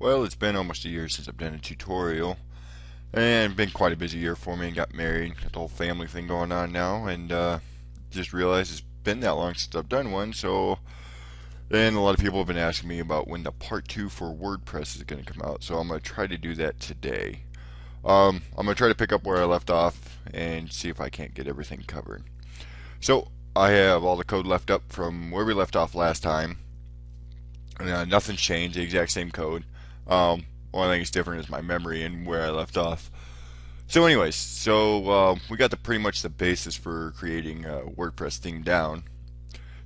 Well, it's been almost a year since I've done a tutorial, and been quite a busy year for me. And got married, got the whole family thing going on now, and just realized it's been that long since I've done one. So, and a lot of people have been asking me about when the part 2 for WordPress is going to come out. So I'm going to try to do that today. I'm going to try to pick up where I left off and see if I can't get everything covered. So I have all the code left up from where we left off last time. Nothing's changed, the exact same code. Only thing that's different is my memory and where I left off. So anyways, so we got pretty much the basis for creating a WordPress theme down.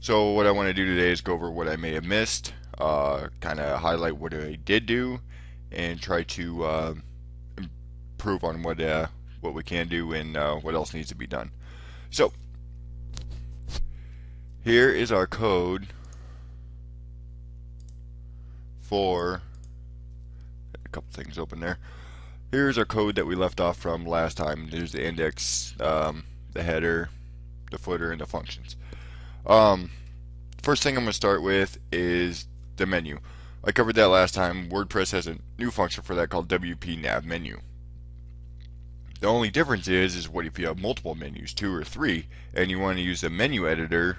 So what I want to do today is go over what I may have missed, kind of highlight what I did do, and try to improve on what we can do and what else needs to be done. So here is our code for a couple things open there. Here's our code that we left off from last time. There's the index, the header, the footer, and the functions. First thing I'm going to start with is the menu. I covered that last time. WordPress has a new function for that called WP nav menu. The only difference is what if you have multiple menus, 2 or 3, and you want to use a menu editor,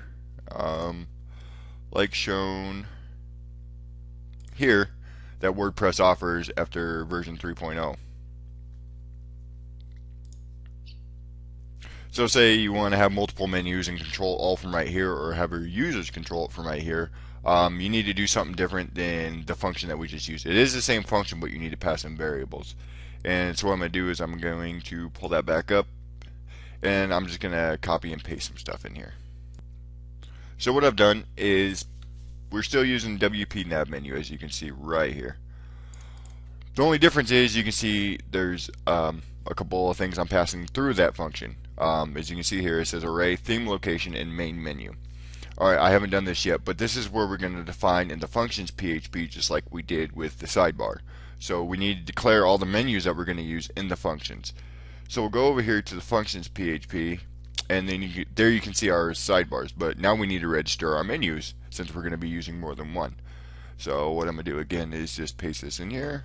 like shown here, that WordPress offers after version 3.0. So say you want to have multiple menus and control all from right here, or have your users control it from right here, you need to do something different than the function that we just used. It is the same function, but you need to pass in variables. And so what I'm going to do is I'm going to pull that back up, and I'm just going to copy and paste some stuff in here. So what I've done is we're still using WP nav menu, as you can see right here. The only difference is you can see there's a couple of things I'm passing through that function. As you can see here, it says array, theme location, and main menu. Alright, I haven't done this yet, but this is where we're going to define in the functions.php, just like we did with the sidebar. So we need to declare all the menus that we're going to use in the functions. So we'll go over here to the functions.php, and then there you can see our sidebars, but now we need to register our menus since we're going to be using more than one. So what I'm going to do again is just paste this in here.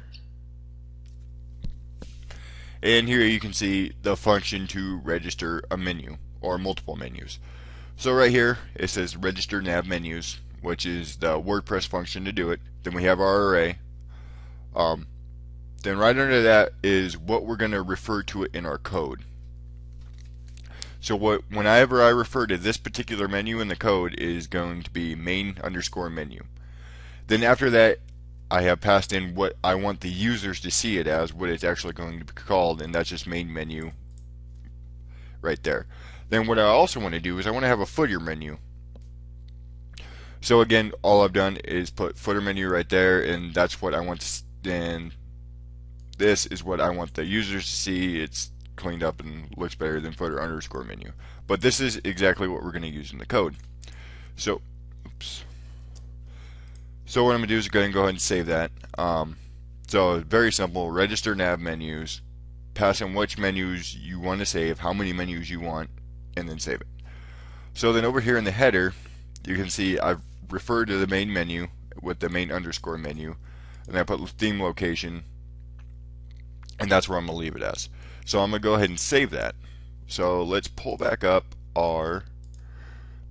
And here you can see the function to register a menu or multiple menus. So right here it says register nav menus, which is the WordPress function to do it. Then we have our array. Then right under that is what we're going to refer to it in our code. So whenever I refer to this particular menu in the code is going to be main_menu. Then after that I have passed in what I want the users to see it as, what it's actually going to be called, and that's just main menu right there. Then what I also want to do is I want to have a footer menu. So again, all I've done is put footer menu right there, and that's what I want, and this is what I want the users to see. It's cleaned up and looks better than footer_menu. But this is exactly what we're going to use in the code. So, oops. So what I'm going to do is go ahead and save that. So very simple, register nav menus, pass in which menus you want to save, how many menus you want, and then save it. So then over here in the header, you can see I've referred to the main menu with the main_menu, and I put theme location, and that's where I'm going to leave it as. So I'm going to go ahead and save that. So let's pull back up our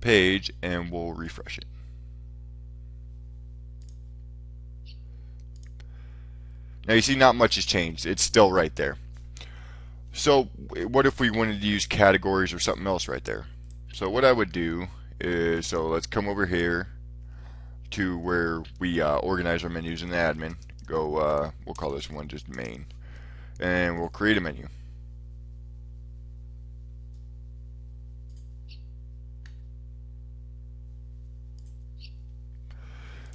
page and we'll refresh it. Now you see not much has changed, it's still right there. So what if we wanted to use categories or something else right there? So what I would do is, so let's come over here to where we organize our menus in the admin. Go, we'll call this one just main, and we'll create a menu.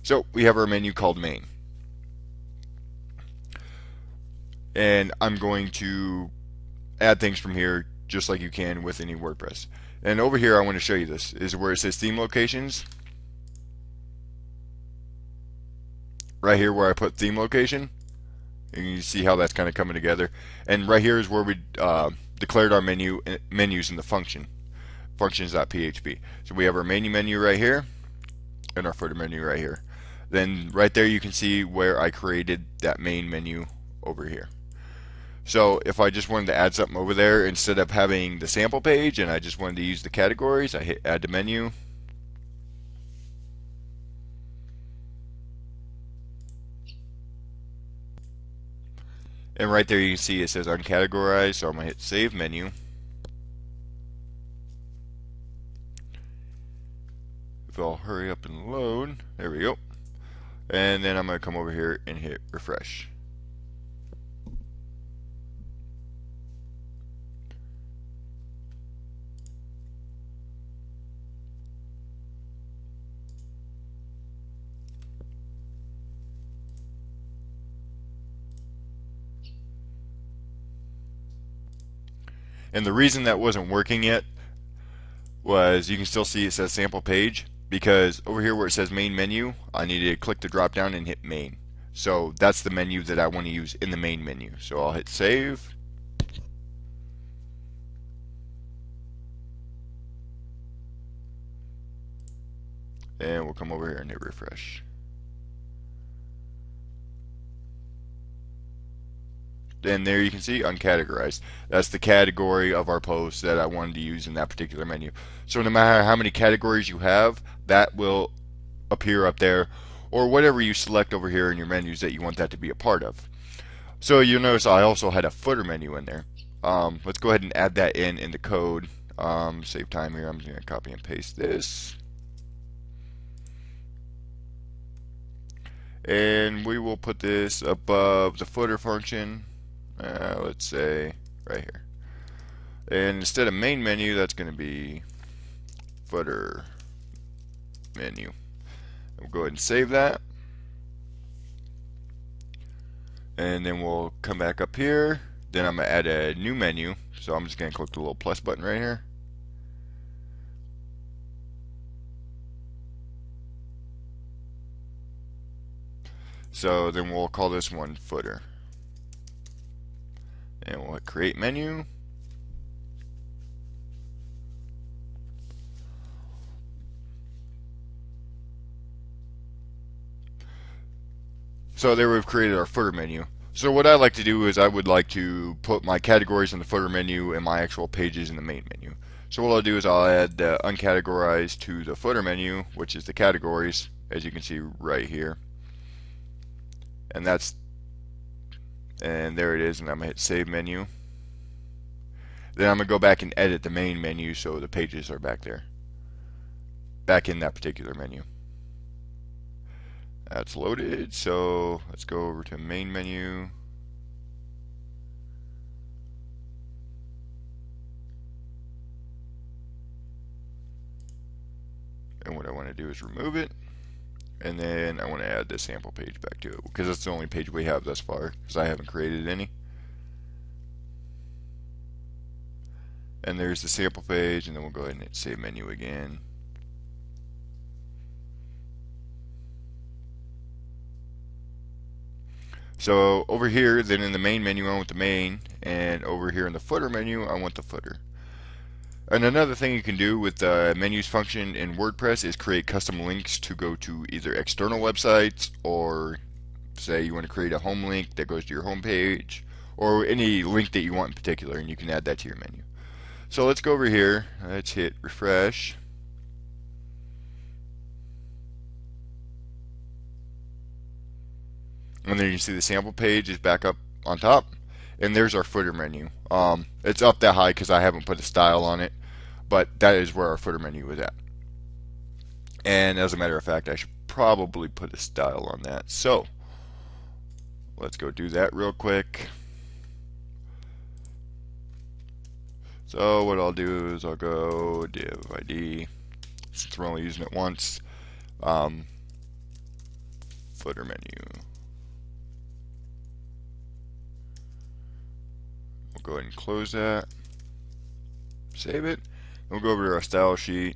So we have our menu called main. And I'm going to add things from here just like you can with any WordPress. And over here I want to show you, this is where it says theme locations. Right here where I put theme location, and you see how that's kind of coming together. And right here is where we declared our menus in the functions.php. So we have our main menu right here and our footer menu right here. then right there you can see where I created that main menu over here. So if I just wanted to add something over there, instead of having the sample page and I just wanted to use the categories, I hit add to menu. And right there you can see it says uncategorized, so I'm going to hit save menu. If I'll hurry up and load, there we go. And then I'm going to come over here and hit refresh. And the reason that wasn't working yet was, you can still see it says sample page, because over here where it says main menu, I needed to click the drop down and hit main. So that's the menu that I want to use in the main menu. So I'll hit save. And we'll come over here and hit refresh. And there you can see uncategorized. That's the category of our post that I wanted to use in that particular menu. So no matter how many categories you have, that will appear up there, or whatever you select over here in your menus that you want that to be a part of. So you'll notice I also had a footer menu in there. Let's go ahead and add that in the code. Save time here. I'm just going to copy and paste this. And we will put this above the footer function. Let's say right here, and instead of main menu, that's going to be footer menu. We'll go ahead and save that, and then we'll come back up here. Then I'm going to add a new menu, so I'm just going to click the little plus button right here, so then we'll call this one footer. And we'll hit create menu. So there we've created our footer menu. So what I like to do is I would like to put my categories in the footer menu and my actual pages in the main menu. So what I'll do is I'll add the uncategorized to the footer menu, which is the categories, as you can see right here. And that's, and there it is, and I'm going to hit save menu. Then I'm going to go back and edit the main menu so the pages are back there, back in that particular menu. That's loaded, so let's go over to main menu. And what I want to do is remove it. And then I want to add this sample page back to it, because that's the only page we have thus far, because I haven't created any. And there's the sample page, and then we'll go ahead and hit save menu again. So over here, then in the main menu, I want the main, and over here in the footer menu, I want the footer. And another thing you can do with the menus function in WordPress is create custom links to go to either external websites, or say you want to create a home link that goes to your home page, or any link that you want in particular, and you can add that to your menu. So let's go over here, let's hit refresh. And then you can see the sample page is back up on top. And there's our footer menu. It's up that high because I haven't put a style on it, but that is where our footer menu is at. And as a matter of fact, I should probably put a style on that. So let's go do that real quick. So what I'll do is I'll go div ID, since we're only using it once, footer menu. Go ahead and close that, save it, and we'll go over to our style sheet.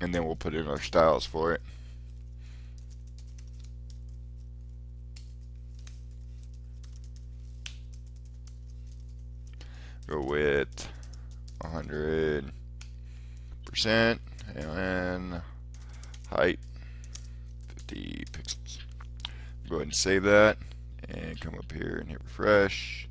And then we'll put in our styles for it. go with 100% and height 50 pixels. Go ahead and save that and come up here and hit refresh.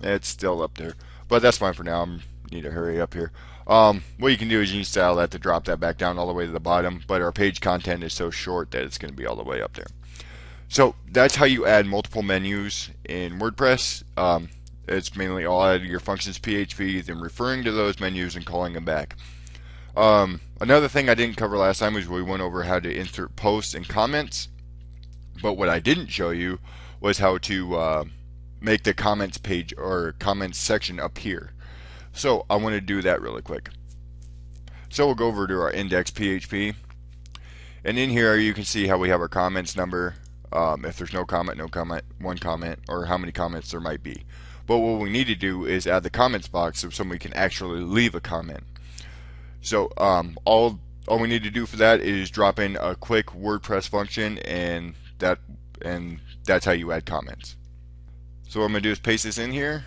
It's still up there, but that's fine for now. I need to hurry up here. What you can do is you can style that to drop that back down all the way to the bottom, but our page content is so short that it's going to be all the way up there. So that's how you add multiple menus in WordPress. It's mainly all out of your functions.php, then referring to those menus and calling them back. Another thing I didn't cover last time was we went over how to insert posts and comments, but what I didn't show you was how to make the comments page or comments section appear. So I want to do that really quick. So we'll go over to our index.php, and in here you can see how we have our comments number, if there's no comment, no comment, one comment, or how many comments there might be. But what we need to do is add the comments box so somebody can actually leave a comment. So all we need to do for that is drop in a quick WordPress function, and that's how you add comments. So what I'm going to do is paste this in here,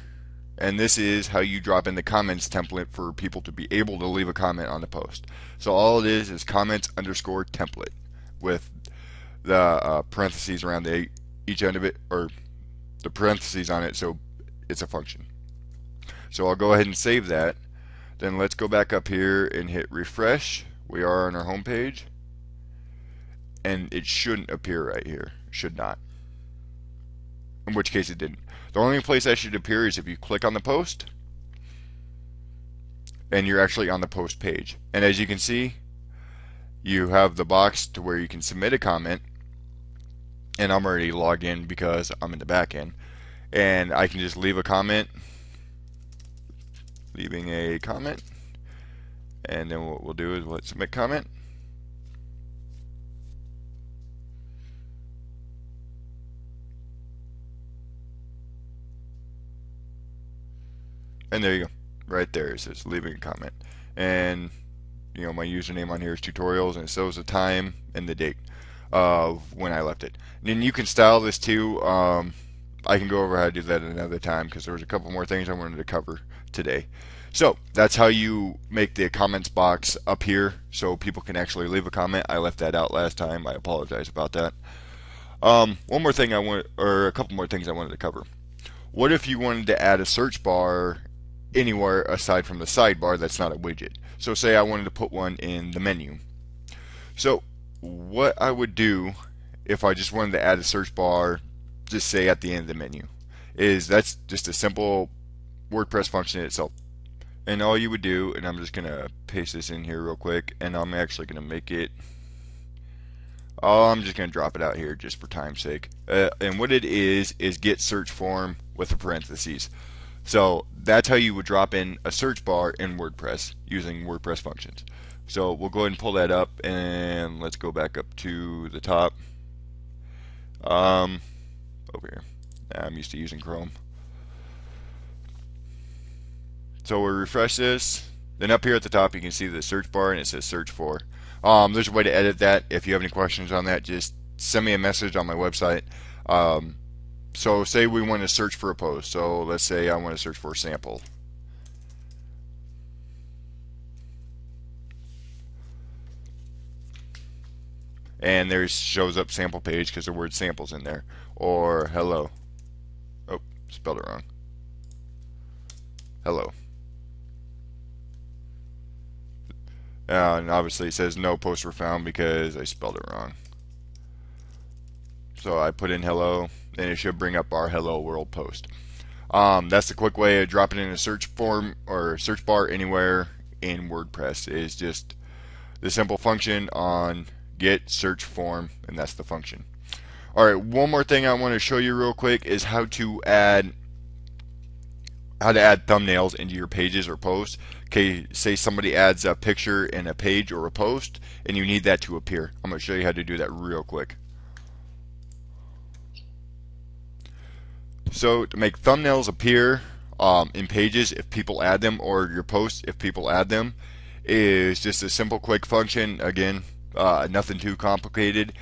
and this is how you drop in the comments template for people to be able to leave a comment on the post. So all it is comments underscore template with the parentheses around the each end of it, or the parentheses on it, so it's a function. So I'll go ahead and save that. Then let's go back up here and hit refresh. We are on our home page, and it shouldn't appear right here. Should not. In which case it didn't. The only place that should appear is if you click on the post and you're actually on the post page. And as you can see, you have the box to where you can submit a comment, and I'm already logged in because I'm in the back end, and I can just leave a comment, leaving a comment, and then what we'll do is we'll hit submit comment. And there you go, right there it says leaving a comment, and you know my username on here is tutorials, and it shows the time and the date of when I left it. And then you can style this too. I can go over how to do that another time because there was a couple more things I wanted to cover today. So that's how you make the comments box appear so people can actually leave a comment. I left that out last time. I apologize about that. One more thing I want, or a couple more things I wanted to cover. What if you wanted to add a search bar anywhere aside from the sidebar that's not a widget? So say I wanted to put one in the menu. So what I would do if I just wanted to add a search bar, just say at the end of the menu, is that's just a simple WordPress function itself. And all you would do, and I'm just going to paste this in here real quick, and I'm actually going to make it, I'm just going to drop it out here just for time's sake. And what it is get search form with the parentheses. So that's how you would drop in a search bar in WordPress using WordPress functions. So we'll go ahead and pull that up, and let's go back up to the top. Over here. I'm used to using Chrome. So we'll refresh this. Then up here at the top you can see the search bar, and it says search for. There's a way to edit that. If you have any questions on that, just send me a message on my website. So say we want to search for a post. So let's say I want to search for a sample. And there shows up sample page because the word sample's in there. Or hello. Oh, spelled it wrong. Hello. And obviously it says no posts were found because I spelled it wrong. So I put in hello, and it should bring up our hello world post. That's the quick way of dropping in a search form or search bar anywhere in WordPress, is just the simple function on get search form, and that's the function. Alright, one more thing I want to show you real quick is how to add thumbnails into your pages or posts. Okay, say somebody adds a picture in a page or a post, and you need that to appear. I'm going to show you how to do that real quick. So to make thumbnails appear in pages if people add them, or your posts if people add them, is just a simple click function. Again, nothing too complicated.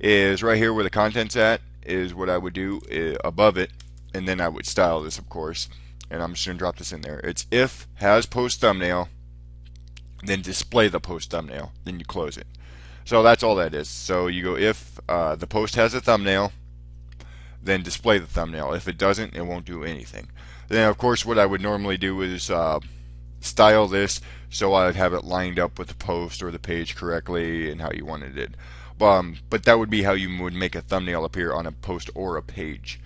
Is right here where the content's at is what I would do above it, and then I would style this, of course, and I'm just going to drop this in there. It's if has post thumbnail, then display the post thumbnail, then you close it. So that's all that is. So you go if the post has a thumbnail, then display the thumbnail. If it doesn't, it won't do anything. Then of course what I would normally do is style this so I'd have it lined up with the post or the page correctly and how you wanted it. But that would be how you would make a thumbnail appear on a post or a page.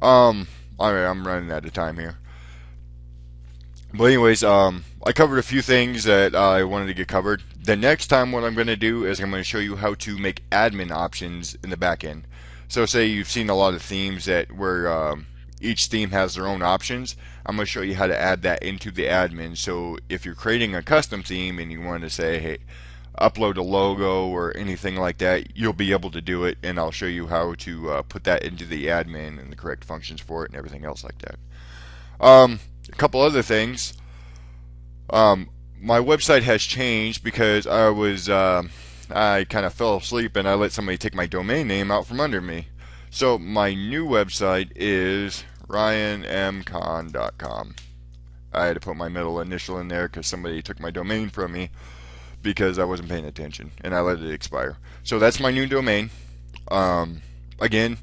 Alright, I'm running out of time here. But anyways, I covered a few things that I wanted to get covered. The next time what I'm going to do is I'm going to show you how to make admin options in the back end. So say you've seen a lot of themes that where each theme has their own options. I'm going to show you how to add that into the admin. So if you're creating a custom theme and you want to say, hey, upload a logo or anything like that, you'll be able to do it, and I'll show you how to put that into the admin and the correct functions for it and everything else like that. A couple other things. My website has changed because I was I kind of fell asleep and I let somebody take my domain name out from under me. So my new website is RyanMcon.com. I had to put my middle initial in there because somebody took my domain from me because I wasn't paying attention and I let it expire. So that's my new domain. Again,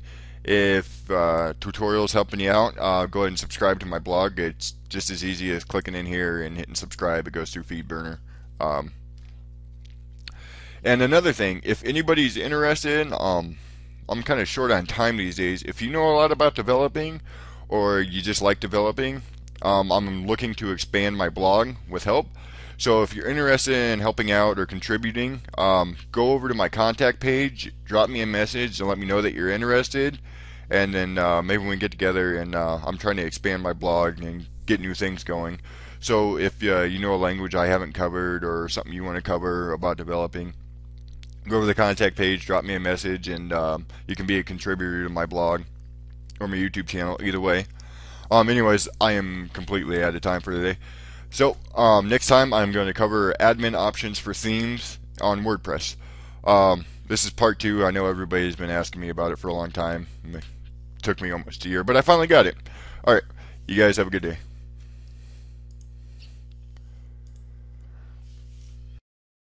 if tutorial's helping you out, go ahead and subscribe to my blog. It's just as easy as clicking in here and hitting subscribe. It goes through FeedBurner. And another thing, if anybody's interested, I'm kind of short on time these days. If you know a lot about developing or you just like developing, I'm looking to expand my blog with help. So if you're interested in helping out or contributing, go over to my contact page, drop me a message and let me know that you're interested, and then maybe we can get together and I'm trying to expand my blog and get new things going. So if you know a language I haven't covered or something you want to cover about developing, go over to the contact page, drop me a message, and you can be a contributor to my blog or my YouTube channel, either way. Anyways, I am completely out of time for today. So next time I'm going to cover admin options for themes on WordPress. This is part 2. I know everybody's been asking me about it for a long time. It took me almost a year, but I finally got it. Alright, you guys have a good day.